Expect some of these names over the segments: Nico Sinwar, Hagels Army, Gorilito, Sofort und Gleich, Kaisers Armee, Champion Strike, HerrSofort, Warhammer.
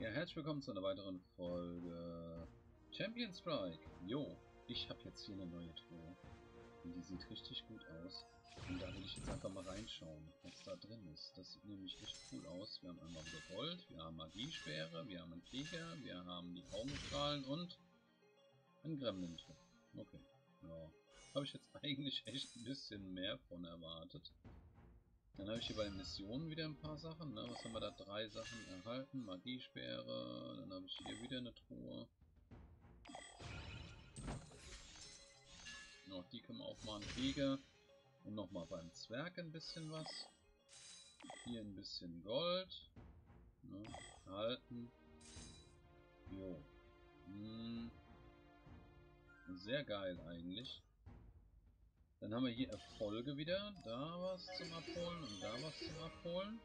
Ja, herzlich willkommen zu einer weiteren Folge Champion Strike. Jo, ich habe jetzt hier eine neue Truhe. Und die sieht richtig gut aus. Und da will ich jetzt einfach mal reinschauen, was da drin ist. Das sieht nämlich echt cool aus. Wir haben einmal wieder Gold, wir haben Magiesperre, wir haben einen Krieger, wir haben die Augenstrahlen und einen Gremlin-Trupp. Okay, ja. Habe ich jetzt eigentlich echt ein bisschen mehr von erwartet. Dann habe ich hier bei den Missionen wieder ein paar Sachen, ne? Was haben wir da? 3 Sachen erhalten, Magiesperre, dann habe ich hier wieder eine Truhe. Noch die können wir aufmachen, Krieger. Und nochmal beim Zwerg ein bisschen was. Hier ein bisschen Gold. Ne? Erhalten. Jo. Hm. Sehr geil eigentlich. Dann haben wir hier Erfolge wieder. Da was zum Abholen und da was zum Abholen.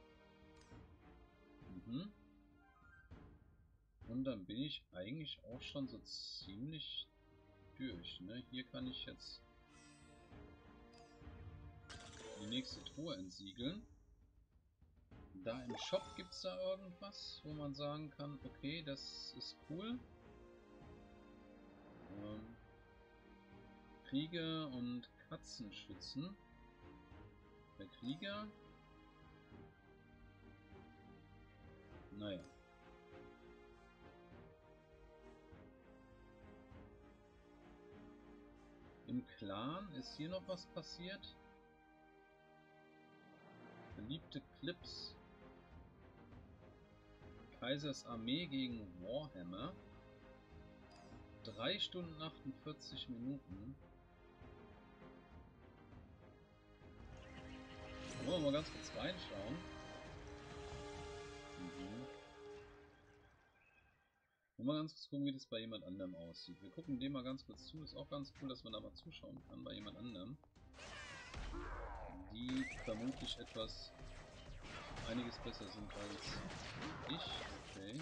Mhm. Und dann bin ich eigentlich auch schon so ziemlich durch. Ne? Hier kann ich jetzt die nächste Truhe entsiegeln. Da im Shop gibt es da irgendwas, wo man sagen kann, okay, das ist cool. Krieger und Katzenschützen. Der Krieger. Naja. Im Clan ist hier noch was passiert. Beliebte Clips. Kaisers Armee gegen Warhammer. 3 Stunden 48 Minuten. Wollen wir mal ganz kurz reinschauen. Mhm. Wollen wir mal ganz kurz gucken, wie das bei jemand anderem aussieht. Wir gucken dem mal ganz kurz zu. Ist auch ganz cool, dass man da mal zuschauen kann bei jemand anderem. Die vermutlich etwas einiges besser sind als ich. Okay.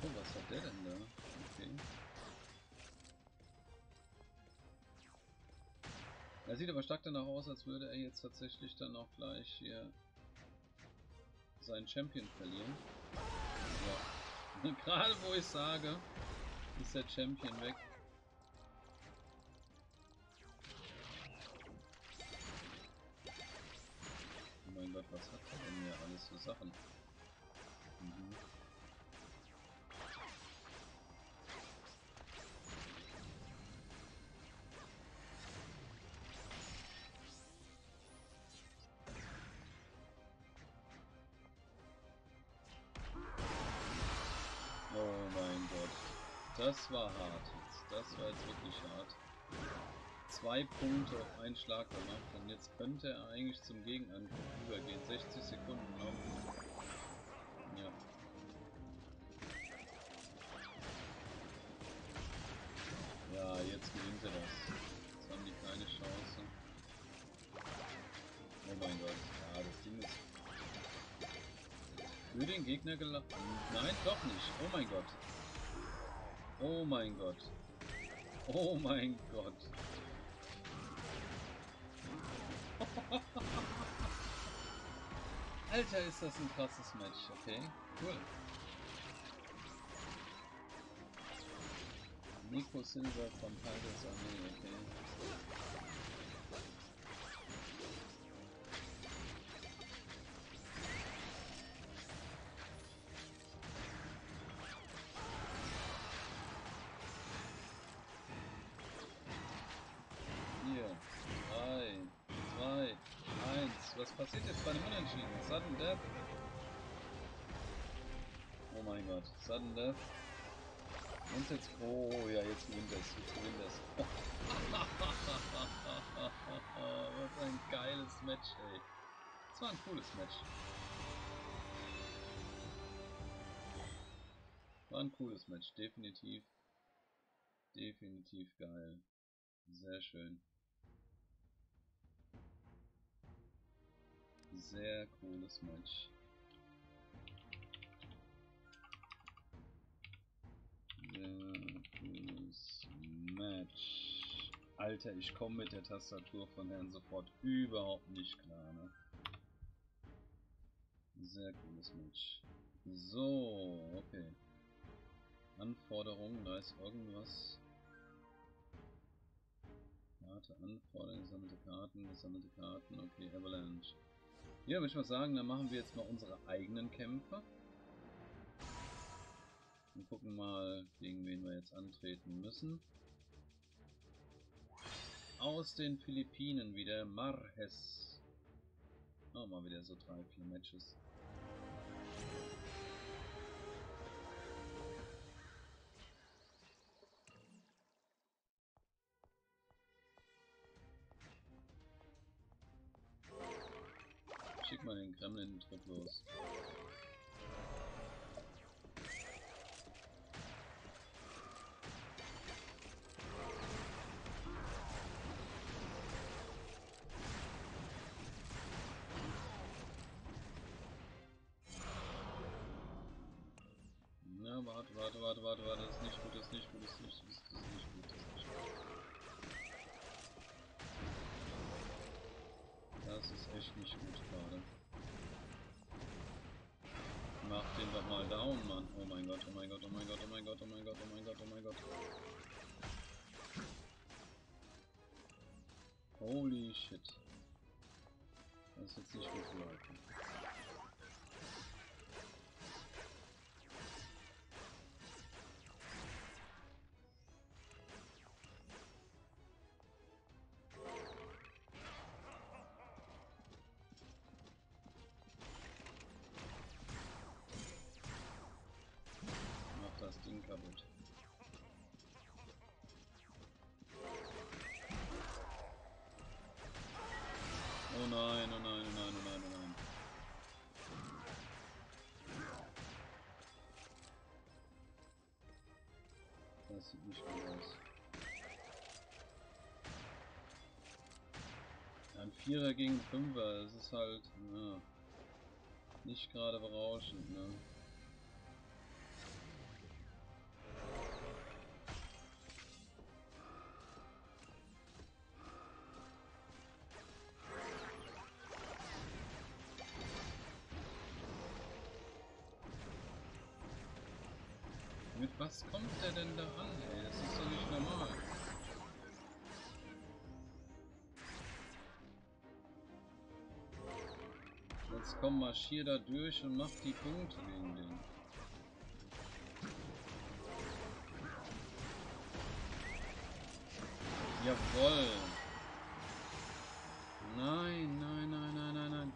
Oh, was hat der denn da? Okay. Er sieht aber stark danach aus, als würde er jetzt tatsächlich dann auch gleich hier seinen Champion verlieren. So. Gerade wo ich sage, ist der Champion weg. Oh mein Gott, was hat er denn hier alles für Sachen? Mhm. Oh mein Gott, das war hart jetzt, das war jetzt wirklich hart. 2 Punkte auf einen Schlag gemacht und jetzt könnte er eigentlich zum Gegenangriff übergehen. 60 Sekunden noch. Ja. Ja, jetzt gewinnt er das. Jetzt haben die keine Chance. Oh mein Gott, ja, das Ding ist... Für den Gegner gelacht. Nein, doch nicht. Oh mein Gott. Oh mein Gott. Oh mein Gott. Alter, ist das ein krasses Match. Okay, cool. Nico Sinwar von Hagels Army, okay. passiert jetzt bei einem Unentschieden? Sudden Death. Oh mein Gott. Sudden Death. Und jetzt... Oh ja, jetzt gewinnt es. Jetzt gewinnt es. Was ein geiles Match, ey. Das war ein cooles Match. War ein cooles Match. Definitiv. Definitiv geil. Sehr schön. Sehr cooles Match. Sehr cooles Match. Alter, ich komme mit der Tastatur von HerrSofort überhaupt nicht klar, ne? Sehr cooles Match. So, okay. Anforderungen, da ist irgendwas. Karte, Anforderungen, gesammelte Karten, okay, Avalanche. Ja, würde ich mal sagen, dann machen wir jetzt mal unsere eigenen Kämpfe. Und gucken mal, gegen wen wir jetzt antreten müssen. Aus den Philippinen wieder Marhes. Oh, mal wieder so 3-4 Matches. Schick mal den Kremlin in den Trupp los. Na, warte, das ist echt nicht gut gerade. Mach den doch mal down, Mann. Oh mein Gott, oh mein Gott. Holy shit. Das ist jetzt nicht gut gelaufen. Das Ding kaputt. Oh nein, oh nein, oh nein, oh nein, oh nein. Das sieht nicht gut aus. Ein Vierer gegen Fünfer, das ist halt, ja, nicht gerade berauschend, ne? Mit was kommt der denn da an, ey? Das ist doch nicht normal. Jetzt komm, marschier da durch und mach die Punkte gegen den. Jawoll! Nein, nein, nein, nein, nein, nein.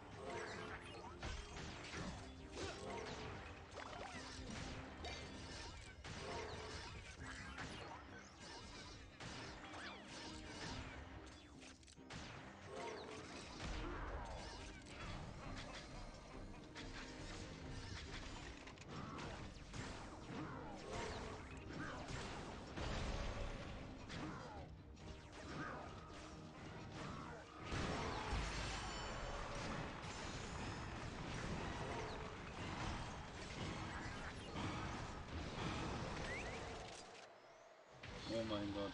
Oh mein Gott.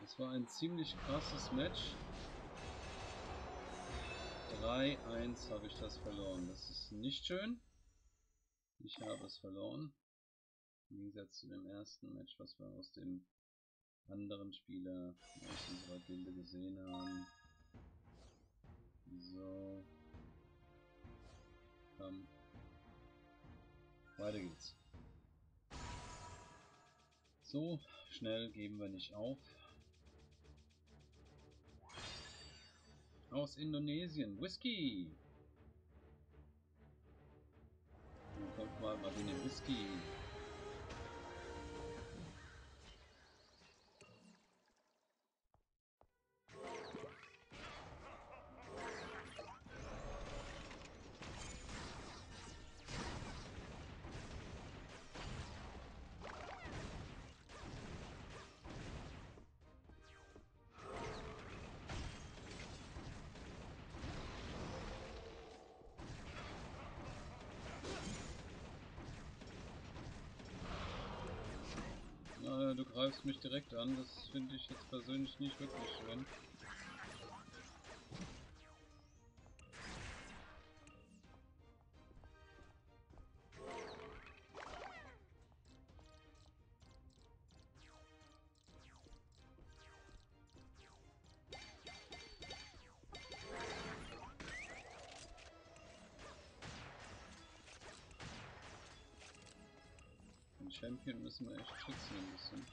Das war ein ziemlich krasses Match. 3-1 habe ich das verloren. Das ist nicht schön. Ich habe es verloren. Im Gegensatz zu dem ersten Match, was wir aus dem anderen Spieler aus unserer Gilde gesehen haben. So. Komm. Weiter geht's. So schnell geben wir nicht auf. aus Indonesien. Whisky! Dann kommt mal den Whisky. Du greifst mich direkt an, das finde ich jetzt persönlich nicht wirklich schön. Champion müssen wir echt schützen ein bisschen.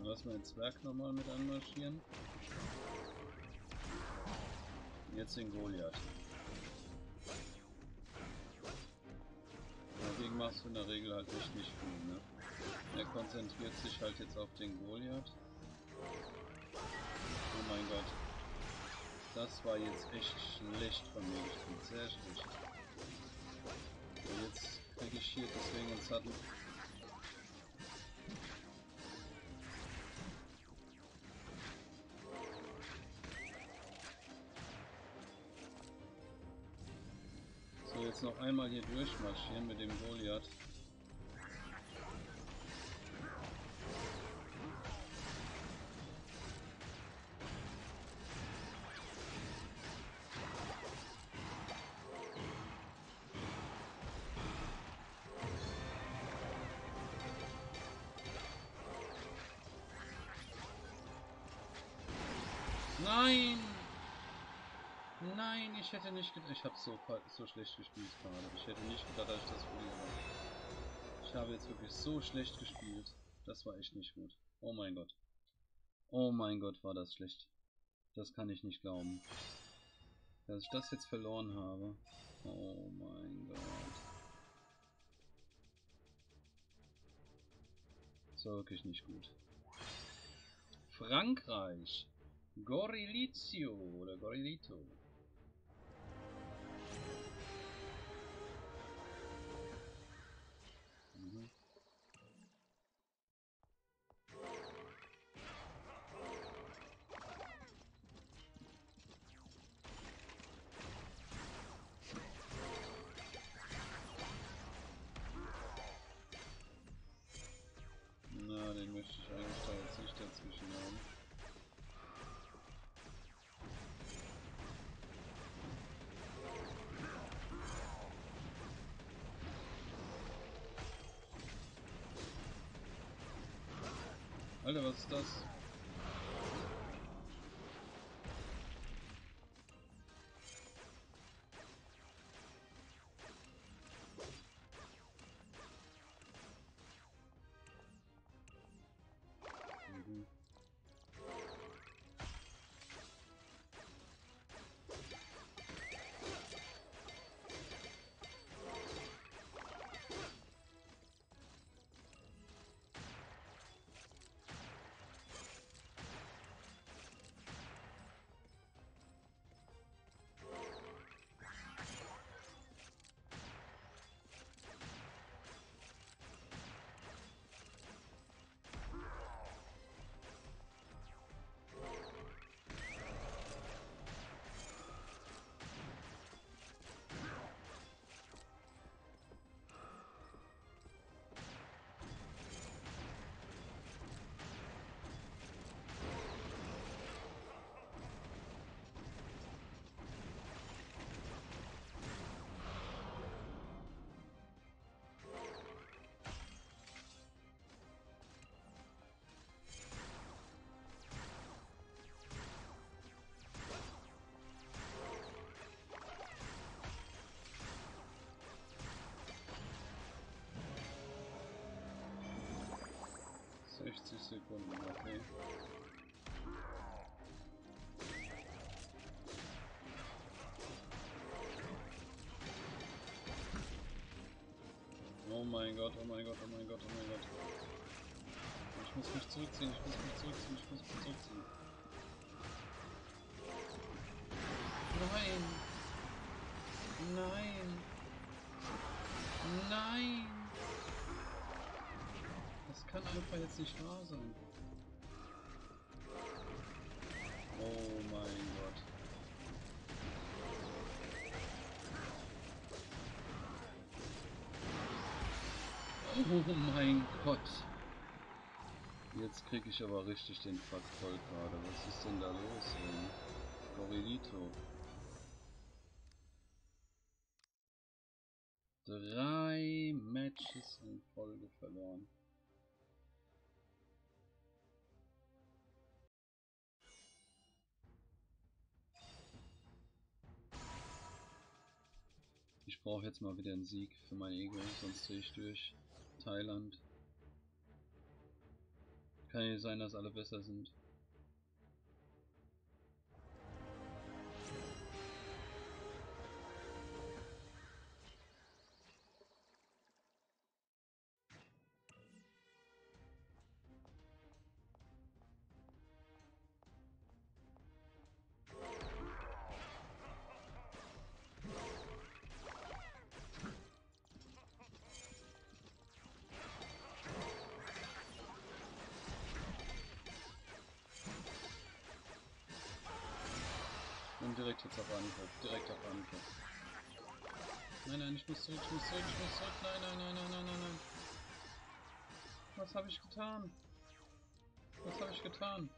Lass mal den Zwerg nochmal mit anmarschieren. Jetzt den Goliath. Dagegen machst du in der Regel halt echt nicht viel, ne? Er konzentriert sich halt jetzt auf den Goliath. Oh mein Gott. Das war jetzt echt schlecht von mir gespielt. Sehr schlecht. Und jetzt kriege ich hier deswegen einen Sattel. Jetzt noch einmal hier durchmarschieren mit dem Goliath. Nein! Nein, ich hätte nicht gedacht, ich habe so schlecht gespielt gerade. Ich hätte nicht gedacht, dass ich das verliere. Ich habe jetzt wirklich so schlecht gespielt. Das war echt nicht gut. Oh mein Gott. Oh mein Gott, war das schlecht. Das kann ich nicht glauben. Dass ich das jetzt verloren habe. Oh mein Gott. Das war wirklich nicht gut. Frankreich. Gorilizio oder Gorilito. Na, den möchte ich eigentlich da jetzt nicht dazwischen haben. Alter, was ist das? 60 Sekunden, okay. Oh mein Gott, oh mein Gott, oh mein Gott, oh mein Gott. Ich muss mich zurückziehen, ich muss mich zurückziehen, ich muss mich zurückziehen. Nein! Nein! Nein! Das kann einfach jetzt nicht wahr sein. Oh mein Gott. Oh mein Gott. Jetzt kriege ich aber richtig den Fass voll gerade. Was ist denn da los, ey? Gorilito. 3 Matches in Folge verloren. Ich brauche jetzt mal wieder einen Sieg für mein Ego, sonst drehe ich durch. Thailand. Kann ja sein, dass alle besser sind. Direkt jetzt auf Angriff, direkt auf Angriff. Nein, nein, ich muss zurück, ich muss zurück, ich muss zurück. Nein, nein, nein, nein, nein, nein, nein. Was habe ich getan? Was habe ich getan?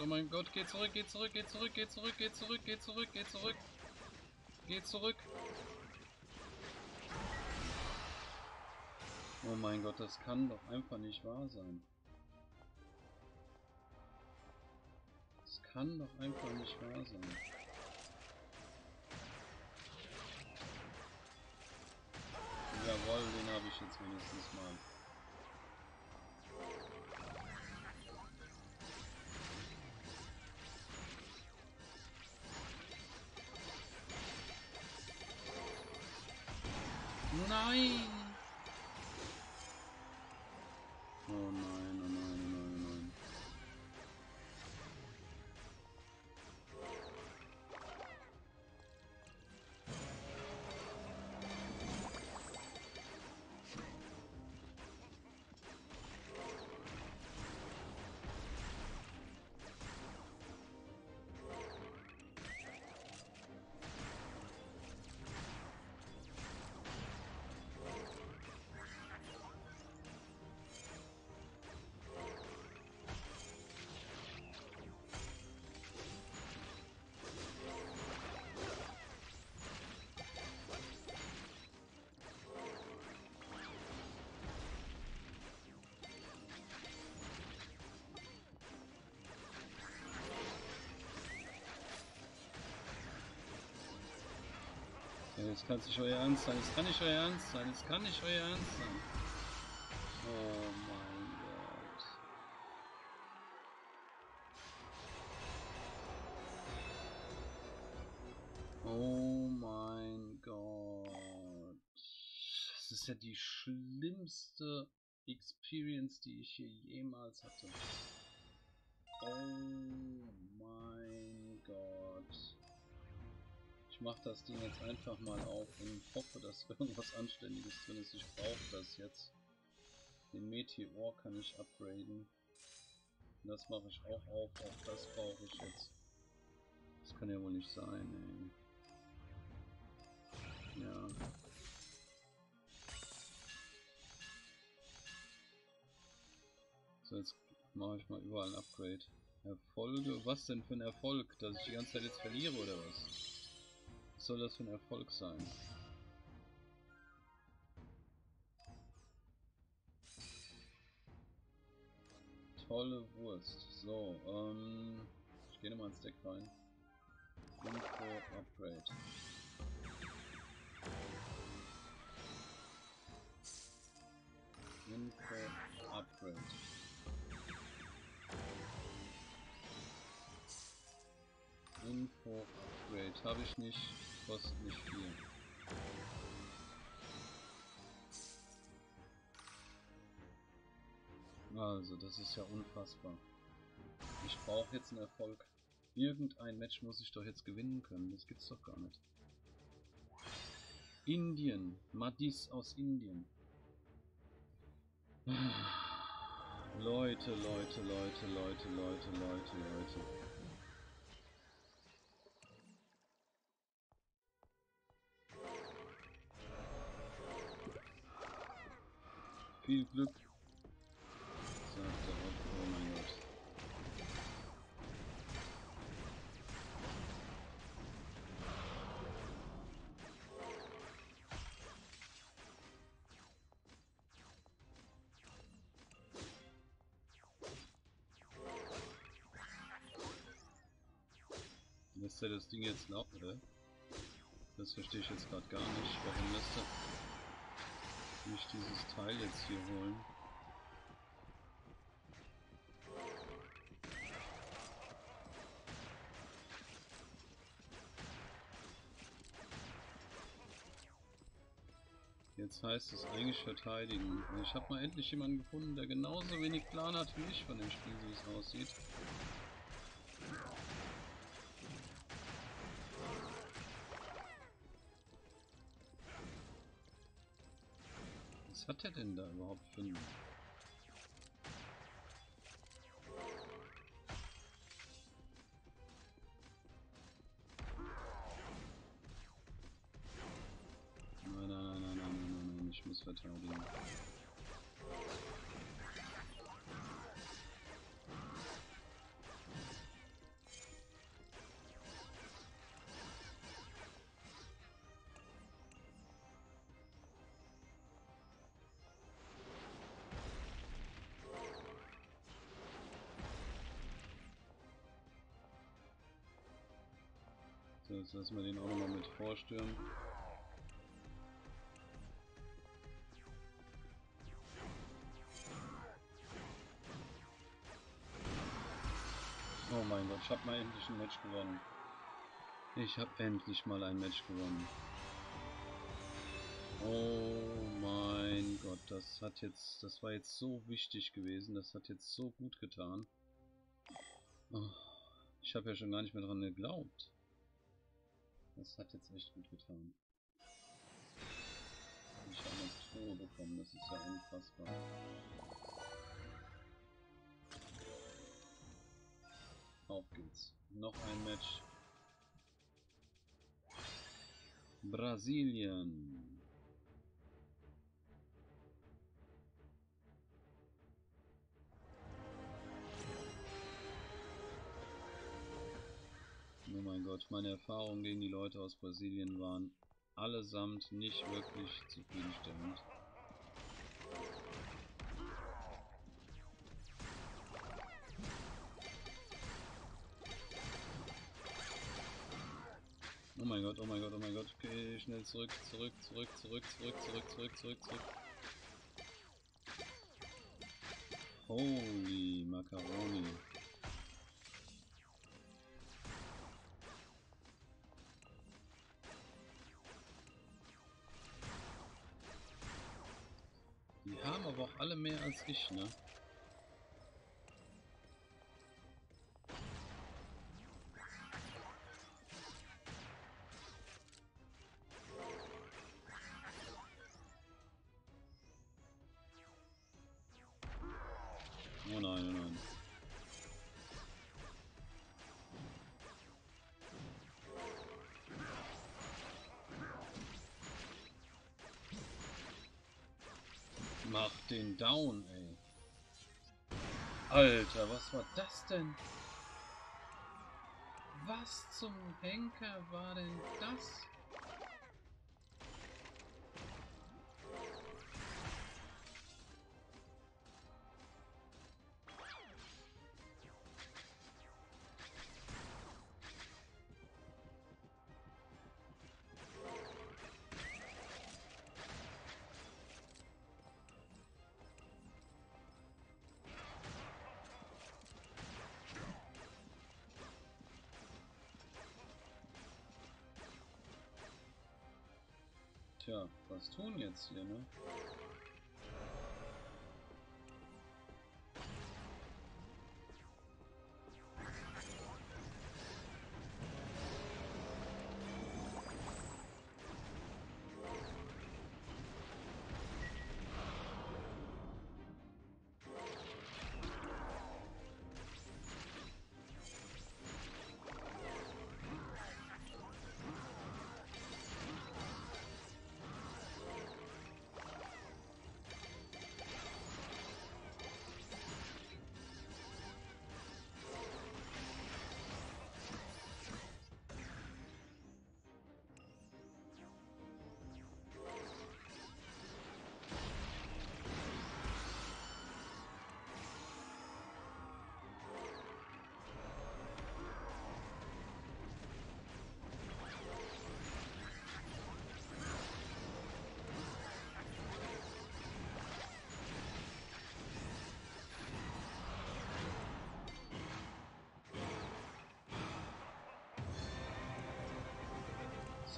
Oh mein Gott, geh zurück, geh zurück, geh zurück, geh zurück, geh zurück, geh zurück, geh zurück, geh zurück. Oh mein Gott, das kann doch einfach nicht wahr sein. Das kann doch einfach nicht wahr sein. Jawohl, den habe ich jetzt wenigstens mal. Nein! Oh nein, oh nein, oh nein, oh nein. Das kann nicht euer Ernst sein, das kann nicht euer Ernst sein, das kann nicht euer Ernst sein. Oh mein Gott. Oh mein Gott. Das ist ja die schlimmste Experience, die ich hier jemals hatte. Oh mein Gott. Ich mach das Ding jetzt einfach mal auf und hoffe, dass irgendwas Anständiges drin ist. Ich brauche das jetzt. Den Meteor kann ich upgraden. Und das mache ich auch auf. Auch das brauche ich jetzt. Das kann ja wohl nicht sein, ey. Ja. So, jetzt mache ich mal überall ein Upgrade. Erfolge? Was denn für ein Erfolg? Dass ich die ganze Zeit jetzt verliere oder was? Was soll das für ein Erfolg sein? Tolle Wurst. So, ich gehe nochmal ins Deck rein. Info Upgrade. Info Upgrade. Info Upgrade. Habe ich nicht. Kostet nicht viel. Also, das ist ja unfassbar. Ich brauche jetzt einen Erfolg. Irgendein Match muss ich doch jetzt gewinnen können. Das gibt's doch gar nicht. Indien. Madis aus Indien. Leute, Leute, Leute, Leute, Leute, Leute, Leute. Viel Glück. So, oh mein Gott. Lässt er das Ding jetzt laufen, oder? Das verstehe ich jetzt gerade gar nicht. Warum lässt er mich dieses Teil jetzt hier holen? Jetzt heißt es eigentlich verteidigen. Ich habe mal endlich jemanden gefunden, der genauso wenig Plan hat wie ich von dem Spiel, wie es aussieht. Was hat er denn da überhaupt für einen? Nein, nein, nein, nein, nein, nein, nein, ich muss verteidigen. So, jetzt lassen wir den auch nochmal mit vorstürmen. Oh mein Gott, ich habe mal endlich ein Match gewonnen. Ich habe endlich mal ein Match gewonnen. Oh mein Gott, das hat jetzt, das war jetzt so wichtig gewesen, das hat jetzt so gut getan. Oh, ich habe ja schon gar nicht mehr dran geglaubt. Das hat jetzt echt gut getan. Ich habe eine Truhe bekommen, das ist ja unfassbar. Auf geht's. Noch ein Match. Brasilien. Oh mein Gott, meine Erfahrungen gegen die Leute aus Brasilien waren allesamt nicht wirklich zufriedenstellend. Oh mein Gott, oh mein Gott, oh mein Gott. Okay, schnell zurück, zurück, zurück, zurück, zurück, zurück, zurück, zurück, zurück. Holy Macaroni. Die haben aber auch alle mehr als ich, ne? Oh nein, oh nein. Mach den down, ey. Alter, was war das denn? Was zum Henker war denn das? Tja, was tun jetzt hier, ne?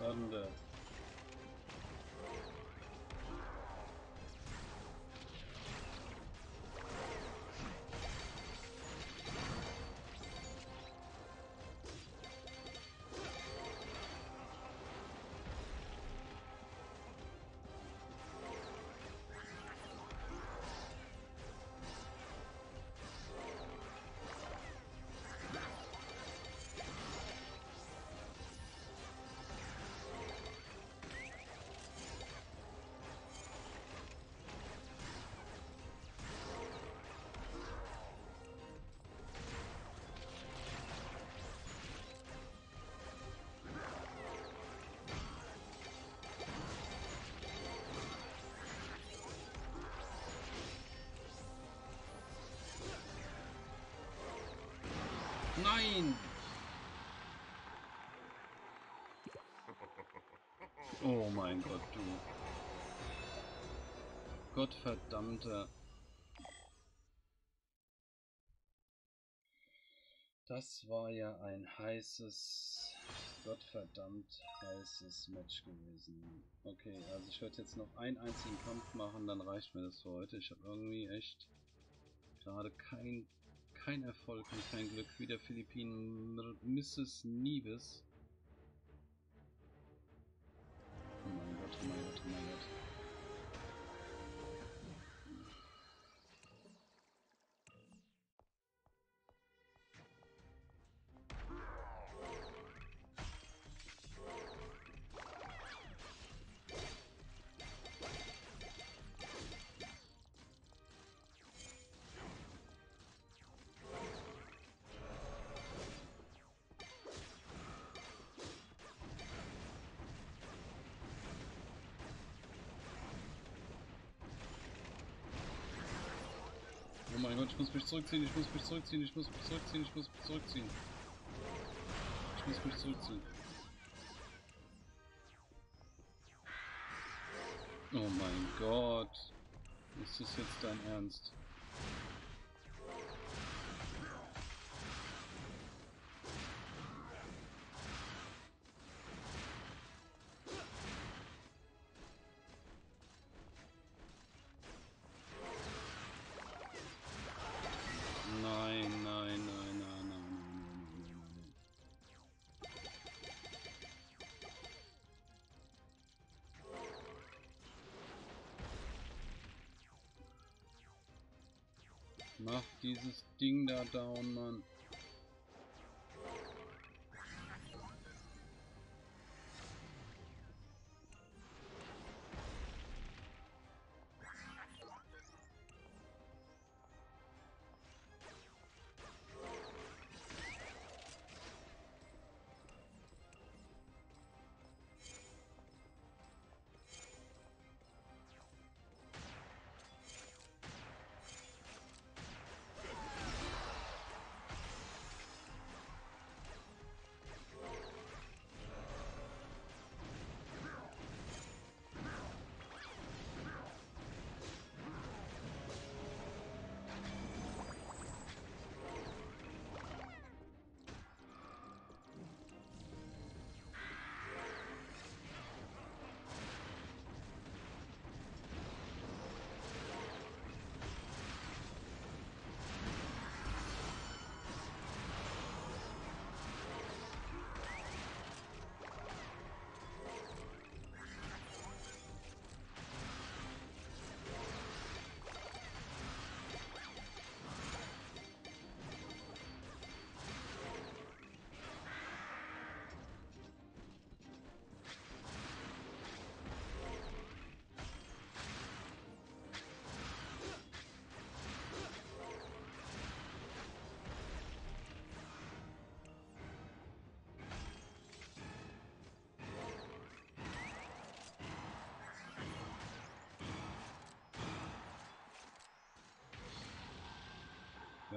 Sande. Nein! Oh mein Gott, du. Gottverdammter. Das war ja ein heißes, Gottverdammt heißes Match gewesen. Okay, also ich werde jetzt noch einen einzigen Kampf machen, dann reicht mir das für heute. Ich habe irgendwie echt gerade kein Erfolg und kein Glück, wie der Philippinen Mrs. Nieves. Oh mein Gott, oh mein Gott, oh mein Gott. Oh mein Gott, ich muss mich zurückziehen, ich muss mich zurückziehen, ich muss mich zurückziehen, ich muss mich zurückziehen. Ich muss mich zurückziehen. Oh mein Gott. Ist das jetzt dein Ernst? Mach dieses Ding da down, Mann.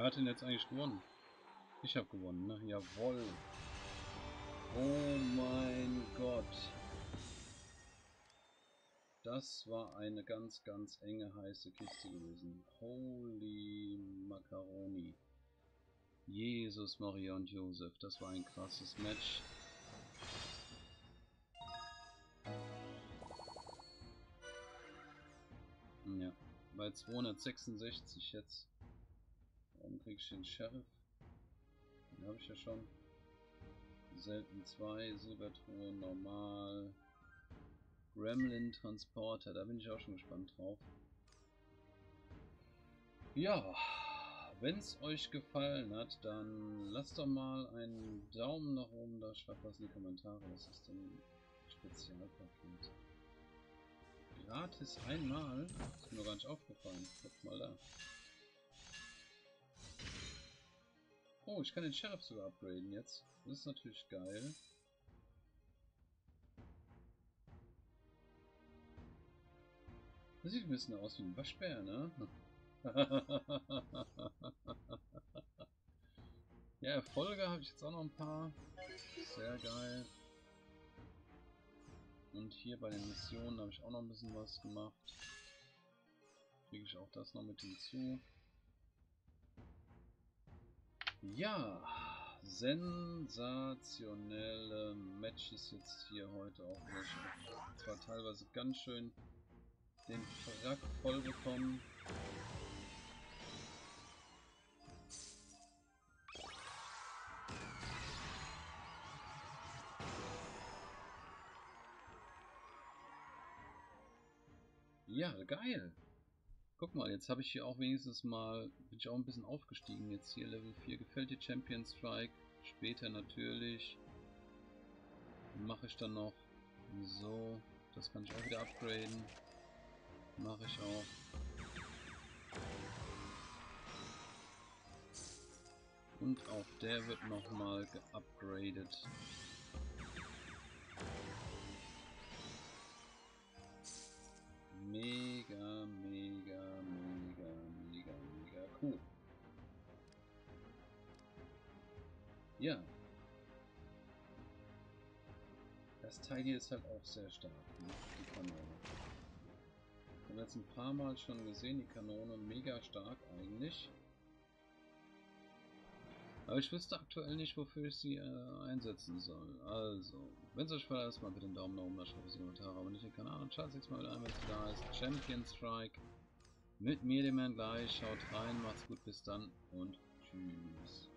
Wer hat denn jetzt eigentlich gewonnen? Ich habe gewonnen, ne? Jawohl. Oh mein Gott. Das war eine ganz, ganz enge, heiße Kiste gewesen. Holy Macaroni. Jesus, Maria und Josef. Das war ein krasses Match. Ja, bei 266 jetzt. Dann krieg ich den Sheriff. Den habe ich ja schon. Selten 2, Silbertruhe, normal. Gremlin Transporter, da bin ich auch schon gespannt drauf. Ja, wenn es euch gefallen hat, dann lasst doch mal einen Daumen nach oben da, schreibt was in die Kommentare, was ist denn ein Spezialpaket? Gratis einmal? Ist mir gar nicht aufgefallen, guckt mal da. Oh, ich kann den Sheriff sogar upgraden jetzt, das ist natürlich geil. Das sieht ein bisschen aus wie ein Waschbär, ne? Ja, Erfolge habe ich jetzt auch noch ein paar. Sehr geil. Und hier bei den Missionen habe ich auch noch ein bisschen was gemacht. Kriege ich auch das noch mit hinzu. Ja, sensationelle Matches jetzt hier heute auch. Das war teilweise ganz schön... den Frack voll bekommen. Ja, geil. Guck mal, jetzt habe ich hier auch wenigstens mal, bin ich auch ein bisschen aufgestiegen jetzt hier, Level 4. Gefällt dir Champion Strike? Später natürlich. Mache ich dann noch so. Das kann ich auch wieder upgraden. Mache ich auch. Und auch der wird nochmal geupgradet. Mega, mega, mega, mega, mega cool. Ja. Das Teil hier ist halt auch sehr stark. Ne? Die Kanone. Haben wir jetzt ein paar Mal schon gesehen, die Kanone mega stark eigentlich. Aber ich wüsste aktuell nicht, wofür ich sie einsetzen soll. Also, wenn es euch gefallen hat, mal bitte den Daumen nach oben, da schreibt es in die Kommentare, abonniert den Kanal und schaltet 6 Mal wieder ein, wenn es da ist. Champion Strike. Mit mir, dem Herrn Gleich. Schaut rein, macht's gut, bis dann und tschüss.